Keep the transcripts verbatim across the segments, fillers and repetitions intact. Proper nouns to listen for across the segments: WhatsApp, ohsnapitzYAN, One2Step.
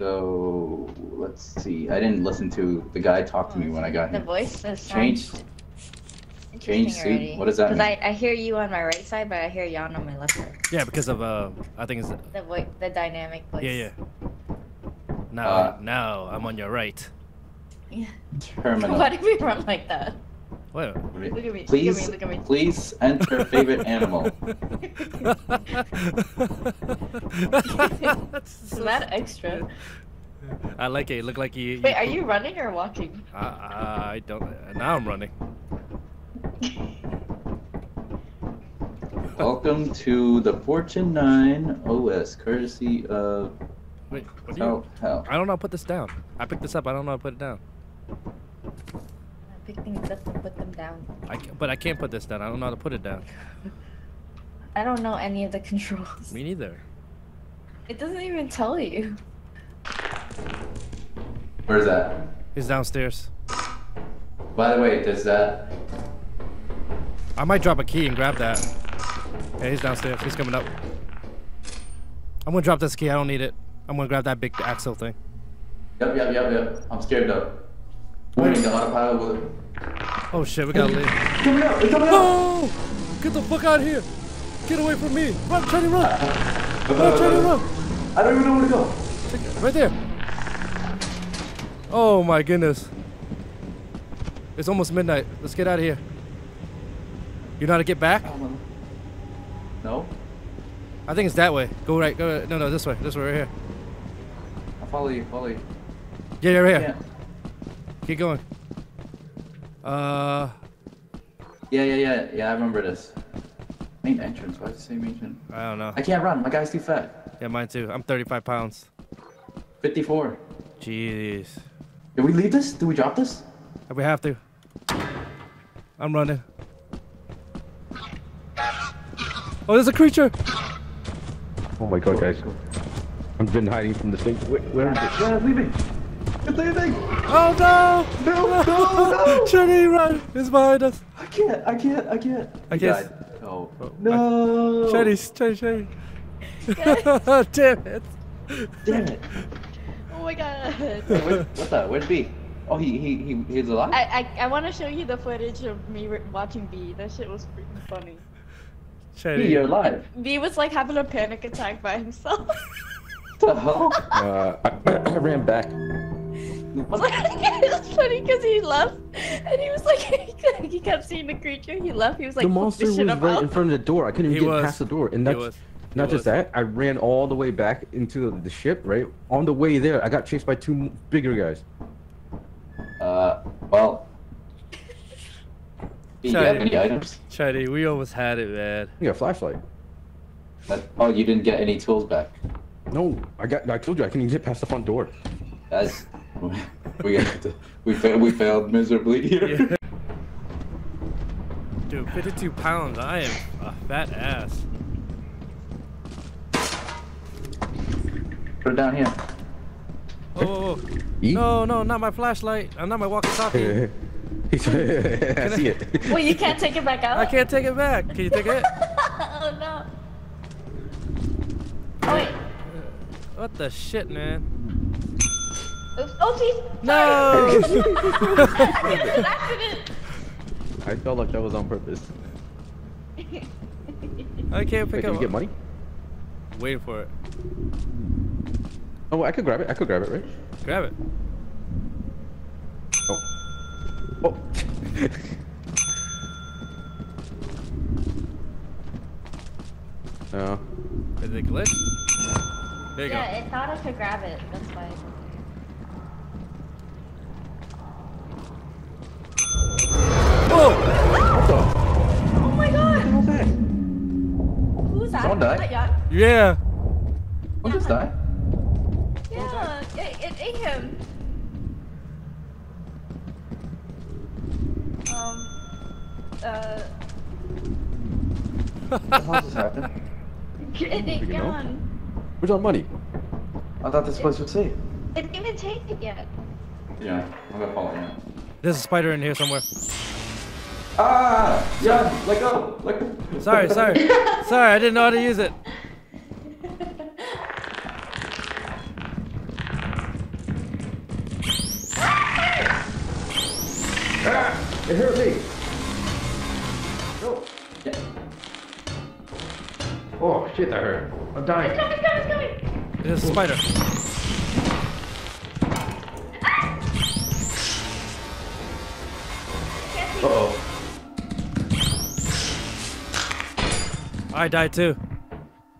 So let's see. I didn't listen to the guy talk to me when I got here. The voice was changed. Change seat. Already. What does that mean? Because I, I hear you on my right side, but I hear Yan on my left side. Yeah, because of uh, I think it's the voice, the dynamic voice. Yeah, yeah. Now, uh, now I'm on your right. Yeah. Terminal. Why did we run like that? What? Look at me. Please, look at me, look at me. Please enter favorite animal. Is that extra? I like it. It looked like you. you Wait, are you running or walking? I, I don't. Now I'm running. Welcome to the Fortune nine O S, courtesy of. Wait, what do you? Hell. I don't know how to put this down. I picked this up. I don't know how to put it down. I pick things up and put them down. I can, but I can't put this down. I don't know how to put it down. I don't know any of the controls. Me neither. It doesn't even tell you. Where's that? It's downstairs. By the way, does that? I might drop a key and grab that. Yeah, he's downstairs. He's coming up. I'm gonna drop this key. I don't need it. I'm gonna grab that big axle thing. Yep, yep, yep, yep. I'm scared though. We're gonna autopilot with it. Oh shit, we gotta leave. Coming out! Coming out! No! Get the fuck out of here! Get away from me! Run, try to run! Run, try to run! I don't even know where to go. Check, right there. Oh my goodness. It's almost midnight. Let's get out of here. You know how to get back? No. I think it's that way. Go right. Go right. No, no, this way. This way, right here. I'll follow you. Follow you. Yeah, yeah, right here. Yeah. Keep going. Uh. Yeah, yeah, yeah, yeah. I remember this. Main entrance. Why is the same entrance? I don't know. I can't run. My guy's too fat. Yeah, mine too. I'm thirty-five pounds. fifty-four. Jeez. Did we leave this? Did we drop this? We have to. I'm running. Oh, there's a creature! Oh my god, guys. I've been hiding from this thing. Wait, where is it? Yeah, leave me! It's leaving! Oh no! No, no, no! Shady, run! It's behind us! I can't, I can't, I can't. I guess. Oh. No! Shady, Shady, Shady. Damn it! Damn it! Oh my god! Hey, where, what the? Where'd B? Oh, he, he, he, he's alive? I, I, I want to show you the footage of me watching B. That shit was freaking funny. Shady. B, you're alive. B was like having a panic attack by himself. What the hell? Uh, I, I ran back. It was funny because he left and he was like, he kept seeing the creature. He left. He was like, the monster was right out in front of the door. I couldn't even he get was. past the door. And that's not just that. I ran all the way back into the ship, right? On the way there, I got chased by two bigger guys. Uh, well. Shady, we almost had it, man. You got a flashlight. That, oh, you didn't get any tools back. No, I got. I told you I couldn't even get past the front door. That's we got to, we failed. We failed miserably here. Yeah. Dude, fifty-two pounds. I am a fat ass. Put it down here. Oh, no, no, not my flashlight. I'm not my walkie-talkie. I see it. Well, you can't take it back out? I can't take it back. Can you take it? Oh, no. Oh, wait. What the shit, man? Oops. Oh, jeez. No. It was an accident. I felt like that was on purpose. I can't pick wait, up. Can you get money? I'm waiting for it. Oh, I could grab it. I could grab it, right? Grab it. Oh. Oh. No. Is it glitched? There you yeah, go. Yeah, it thought I could grab it. That's why. Whoa! What the? Oh my god! What the hell was that? Who's that? Someone died? Yeah. Who just died? Yeah, it, it ate him. Um, uh... What the hell just happened? It ate Yan. Where's our money? I thought this place would save. It didn't even take it yet. Yeah, I'm gonna follow him. There's a spider in here somewhere. Ah! Yeah, let go! Let go! Sorry, sorry. Sorry, I didn't know how to use it. You're here with me. Go. Yeah. Oh, shit, that hurt. I'm dying. It's coming, it's coming, it's coming. It is a spider. Ah! Uh-oh. I died too.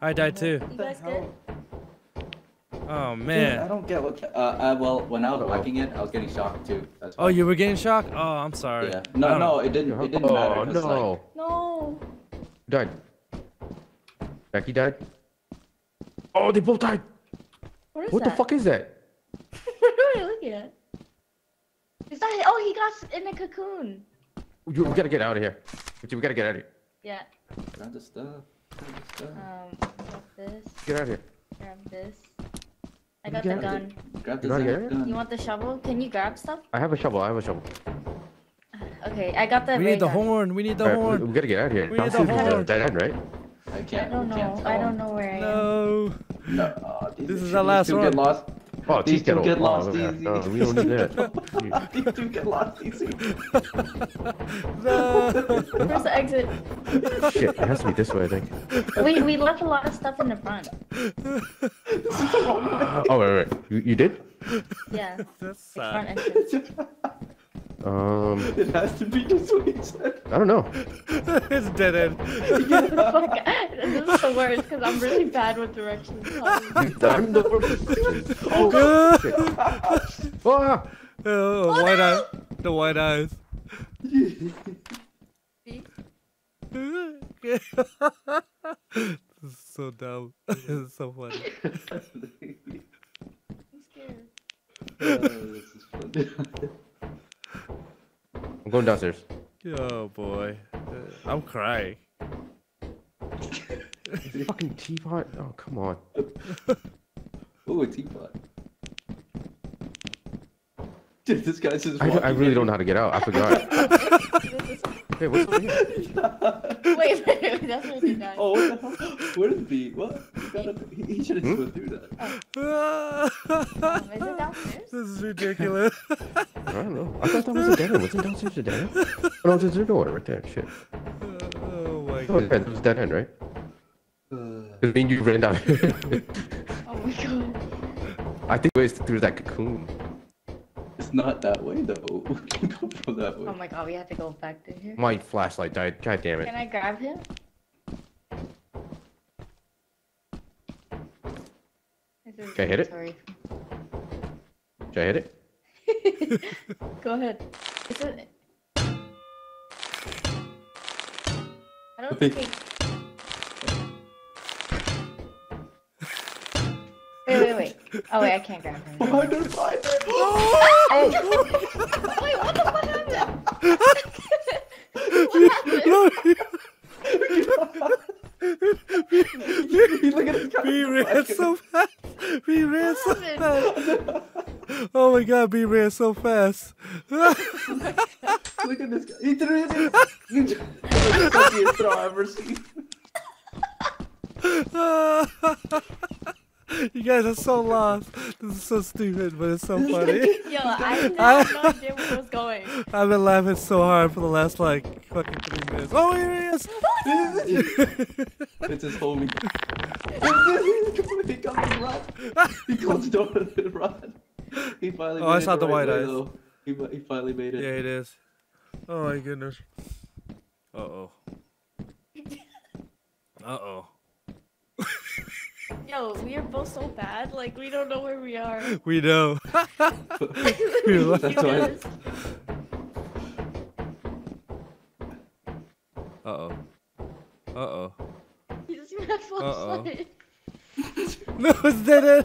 I died too. You guys good? Oh man! Dude, I don't get what. Uh, uh, well, when I was whacking it, I was getting shocked too. That's oh, you were getting shocked? Oh, I'm sorry. Yeah. No, no, it didn't. It didn't oh, matter. Oh no! Like... No. Died. Jackie died. Oh, they both died. What is what that? the fuck is that? What are we looking at? Is that? Oh, he got in a cocoon. We gotta get out of here. We gotta get out of here. Yeah. Grab the stuff. Grab the stuff. Um, grab this. Get out of here. Grab this. I got the gun. Grab the gun. You want the shovel? Can you grab stuff? I have a shovel. I have a shovel. Okay, I got the. We need the horn. We need the horn. We gotta get out of here. We need the horn. Dead end, right? I can't. I don't know. I don't know where I am. No. No. This is our last one. Oh, these two get lost easy. No, we don't need that. These two get lost easy. No. Where's the exit? Shit, it has to be this way, I think. We we left a lot of stuff in the front. Oh wait, wait, you, you did? Yeah. That's sad. Um. It has to be this way. I don't know. It's dead end. This is the worst because I'm really bad with directions. I'm the worst. Oh god. Oh, oh white no! eye. The white eyes. This is so dumb. This is so funny. I'm scared. Oh, this is funny. I'm going downstairs. Oh boy, I'm crying. Fucking teapot! Oh come on. Ooh, a teapot. Dude, this guy's just. I, I really in. don't know how to get out. I forgot. Hey, what's over here? Wait, wait, that's where he died. Oh, what the hell? Where did he? What? He, he, he should have just hmm? went through that. Oh. Um, is it downstairs? This is ridiculous. I don't know. I thought that was a dead end. Was it downstairs to dead end? No, there's a door right there. Shit. Uh, oh my god. It was dead end, right? Because uh, me and you ran down. Oh my god. I think it was through that cocoon. It's not that way though. We can go from that way. Oh my god, we have to go back to here. My flashlight died. God damn it. Can I grab him? Should I hit it? Sorry. Should I hit it? Go ahead. Is it... I don't think. Wait, wait, wait. Oh wait, I can't grab him. Oh, I don't find it. Oh! Wait, what the fuck happened? What happened? We ran so fast. We ran so fast. Oh my god, we ran so fast. Look at this guy. He threw it. This is the funniest throw I've ever seen. You guys are so lost. This is so stupid, but it's so funny. Yo, I have no idea where it was going. I've been laughing so hard for the last like fucking three minutes. Oh, here he is! It's his homie. He comes and runs. He comes down and then runs. He finally oh, made it's it not the right white eyes. Though. He, he finally made it. Yeah, it is. Oh my goodness. Uh oh. Uh oh. Yo, we are both so bad. Like we don't know where we are. We know. we know. That's why. Uh oh. Uh oh. He just got flashlight. No, it's dead end.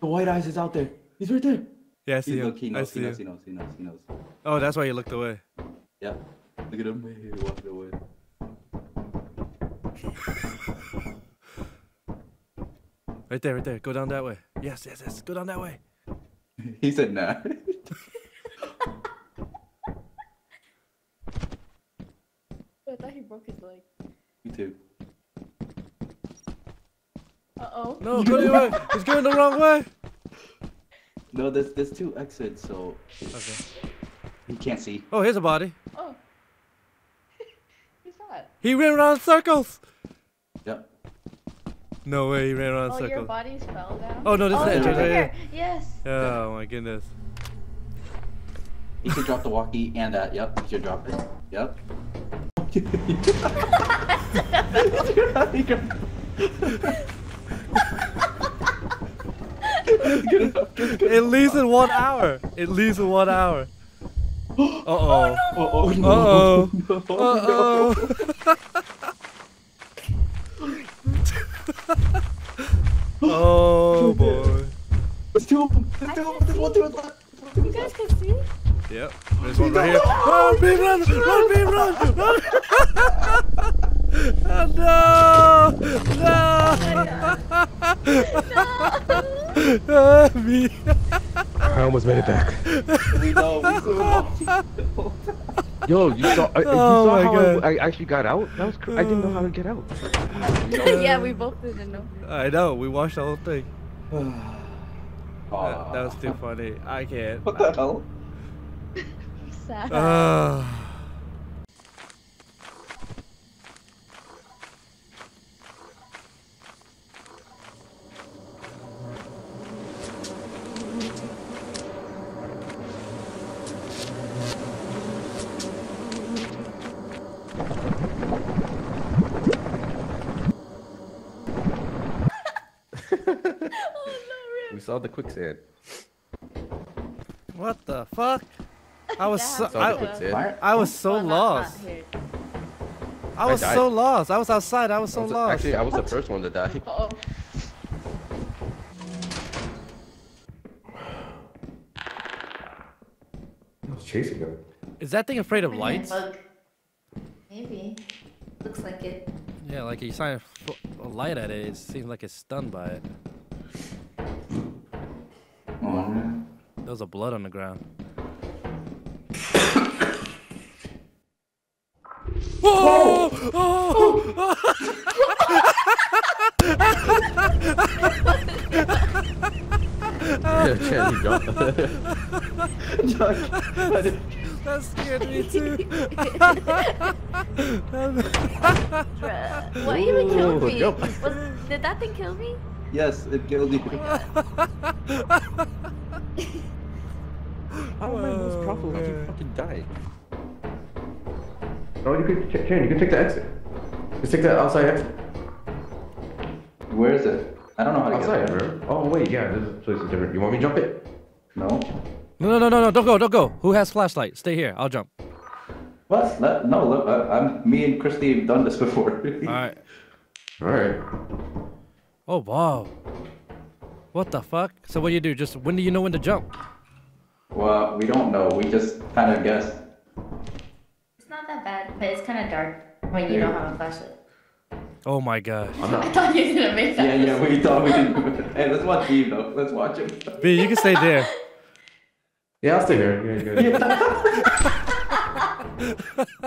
The white eyes is out there. He's right there. Yeah, I see him. He knows. He knows. He knows. He knows. He knows. Oh, that's why you looked away. Yeah. Look at him. He walked away. Right there, right there. Go down that way. Yes, yes, yes. Go down that way. He said nah. I thought he broke his leg. Me too. Uh-oh. No, go the way. It's going the wrong way. No, there's, there's two exits, so... Okay. You can't see. Oh, here's a body. Oh. Who's that? He ran around in circles. Yep. No way, he ran around in oh, circles. Oh, your bodies fell down? Oh, no, this oh, is the edge. Right yes. Oh, my goodness. You should drop the walkie and that. Yep, you should drop it. Yep. It leaves in one hour. It leaves in one hour. Uh oh. Uh oh. Uh oh. Uh oh. Uh oh. Oh boy. Let's do it. Let's do it. We'll do it. You guys can see? Yep. There's one right here. Oh, run, babe, run, run, babe, run, run. Oh, no. No. No. Uh, me. I almost made it back. We know. We saw. Yo, you saw. I, you oh saw my how God. I, I actually got out. That was. Cr I didn't know how to get out. Uh, yeah, we both didn't know. I know. We watched the whole thing. That, that was too funny. I can't. What the hell? I'm sad. Uh. We saw the quicksand. What the fuck? I was so I, I was so well, lost. I was I so lost. I was outside. I was so I was, lost. Actually, I was the first one to die. Uh-oh. I was chasing him. Is that thing afraid of lights? Maybe. Looks like it. Yeah, like you shine a light at it. It seems like it's stunned by it. Mm. There was a blood on the ground. Whoa! Oh! Oh! Oh! That scared me too. What even killed me? Was, did that thing kill me? Yes, it killed you. Oh I don't mind those problems. How did you fucking die? Oh, you can, Chan, you can take the exit. Just take that outside exit. Where is it? I don't know how to outside, get it. Bro. Oh, wait, yeah, this place is different. You want me to jump it? No. No, no, no, no, no, don't go, don't go. Who has flashlight? Stay here, I'll jump. What? Not, no, look, I, I'm, me and Christy have done this before. Alright. Alright. Oh, wow. What the fuck? So what do you do? Just, when do you know when to jump? Well, we don't know. We just kind of guessed. But it's kind of dark when you yeah. don't have a flashlight. Oh my gosh. I thought you were gonna make that. Yeah, yeah, we thought we didn't. Hey, let's watch Eve though. Let's watch him. B, you can stay there. Yeah, I'll stay there. Yeah, good. Yeah.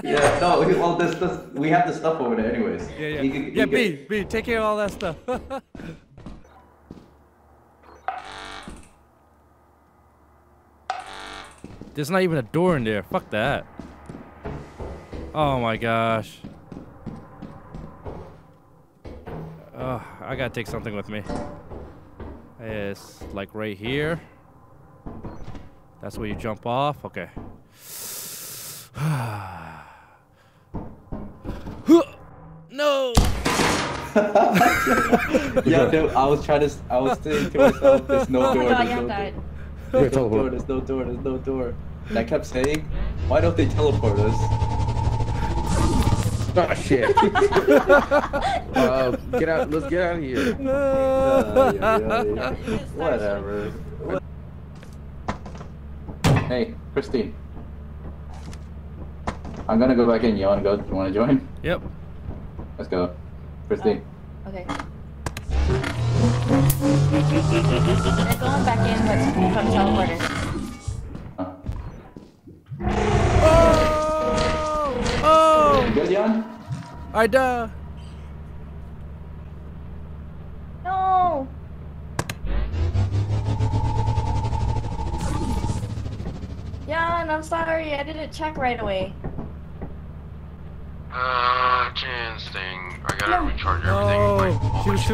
Yeah, no, well, this, this, we have the stuff over there anyways. Yeah, yeah. You can, you yeah, B, can... B, take care of all that stuff. There's not even a door in there. Fuck that. Oh my gosh. Oh, I gotta take something with me. It's like right here. That's where you jump off. Okay. No! Yeah, no, I was trying to. I was saying to myself, there's no door. There's no door. There's no door. There's no door. There's no door. And I kept saying, why don't they teleport us? Oh shit! uh, get out! Let's get out of here. No. Uh, yeah, yeah, yeah. Whatever. What? Hey, Christine. I'm gonna go back in. You wanna go? You wanna join? Yep. Let's go, Christine. Oh, okay. They're going back in, but from teleporter. Good, Yan? I duh. No. Yan. Jan, I'm sorry, I didn't check right away. Uh, chance thing. I gotta no. recharge everything. Oh, like, oh she, was she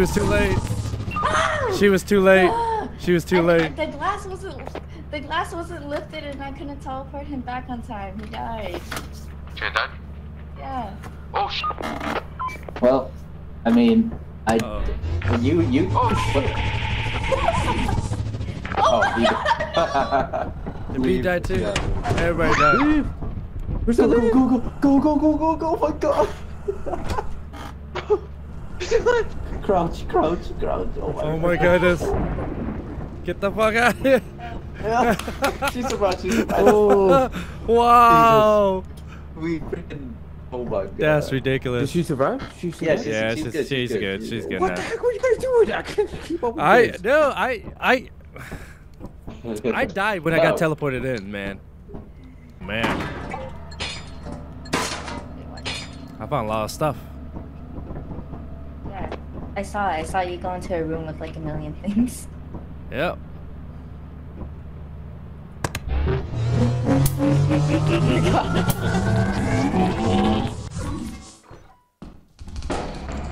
was too late. She was too late. She was too late. She was too I, late. The glass wasn't. The glass wasn't lifted, and I couldn't teleport him back on time. He died. Chan died? Yeah. Oh shit. Well, I mean, I. Uh-oh. You you. Oh shit. Oh, my God. The bee died too. Yeah. Everybody died. Where's the little go go go go go go? Oh my God! Crouch, crouch, crouch! Oh my, oh my goodness! Get the fuck out of here! Yeah. She's about to. Oh! Wow! Jesus. We freaking. Oh my God! That's ridiculous. Did she survive? She survived? Yeah, she's, yeah, she's, she's, good. she's good. good. She's good. What now. the heck were you guys doing? I couldn't keep up with I this. no, I I. I died when no. I got teleported in, man. Man. I found a lot of stuff. Yeah, I saw it. I saw you go into a room with like a million things. Yep.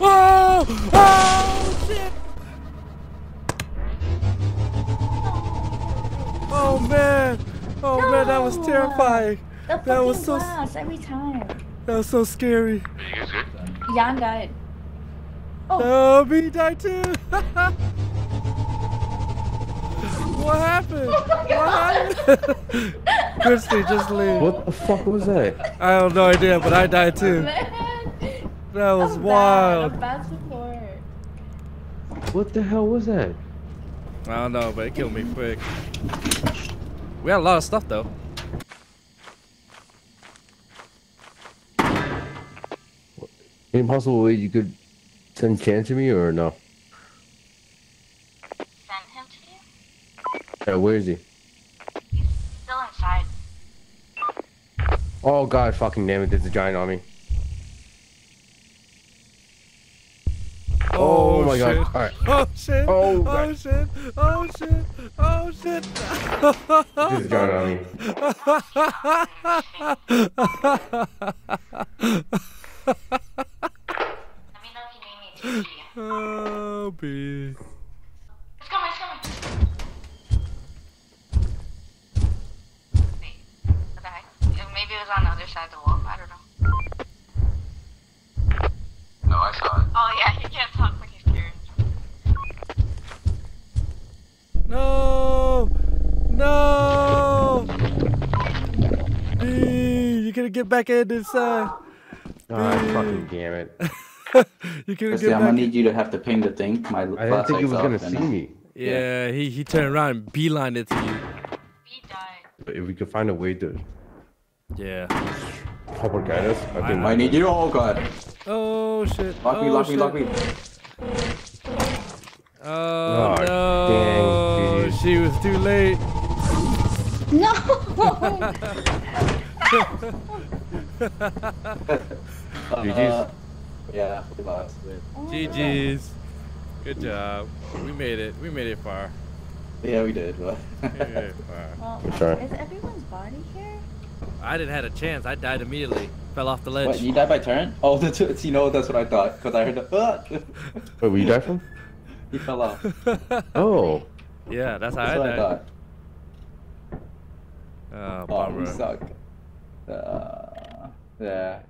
Whoa! Oh, shit! Oh man, oh no. man, that was terrifying. The that was so glass every time. That was so scary. Are you guys good? Jan died. Oh, me oh, died too. What happened? Oh what happened? Christy, just leave. What the fuck was that? I have no idea, but I died too. Man. That was I'm wild. Bad. Bad support. What the hell was that? I don't know, but it killed me quick. We had a lot of stuff though. Any possible way you could send Chan to me or no? Send him to you? Yeah, where is he? He's still inside. Oh god fucking damn it, there's a giant on me. Oh, oh my shit. god. Alright. Oh shit. Oh, oh shit. Oh shit. Oh shit. This is going on me. Let me know if you need me to see you. Oh, B. It's coming, it's coming. Wait. What the heck? Maybe it was on the other side of the wall. I don't know. No, I saw it. Oh yeah, he can't talk when he's scared. No, no. B, you couldn't get back in this side. God fucking damn it. You couldn't get see, back. I'm gonna need you to have to ping the thing. My I didn't think he was gonna see me. Yeah, yeah, he he turned around and beelined it to you. He died. But if we could find a way to. Yeah. Proper guide us. I, think I need you. Oh god. Oh shit. Lock oh, me, lock shit. me, lock me. Oh, oh no. Dang, she was too late. No. G G's. Yeah, we lost it. G G's. Good job. We made it. We made it far. Yeah, we did. But we made it far. Well, sorry. Is everyone's body here? I didn't have a chance. I died immediately. Fell off the ledge. What, you died by turn? Oh, that's, you know, that's what I thought. Because I heard the... Uh. Wait, where you died from? He fell off. Oh. Yeah, that's how that's I what died. I thought. Oh, bummer. Oh, we suck. Uh, yeah.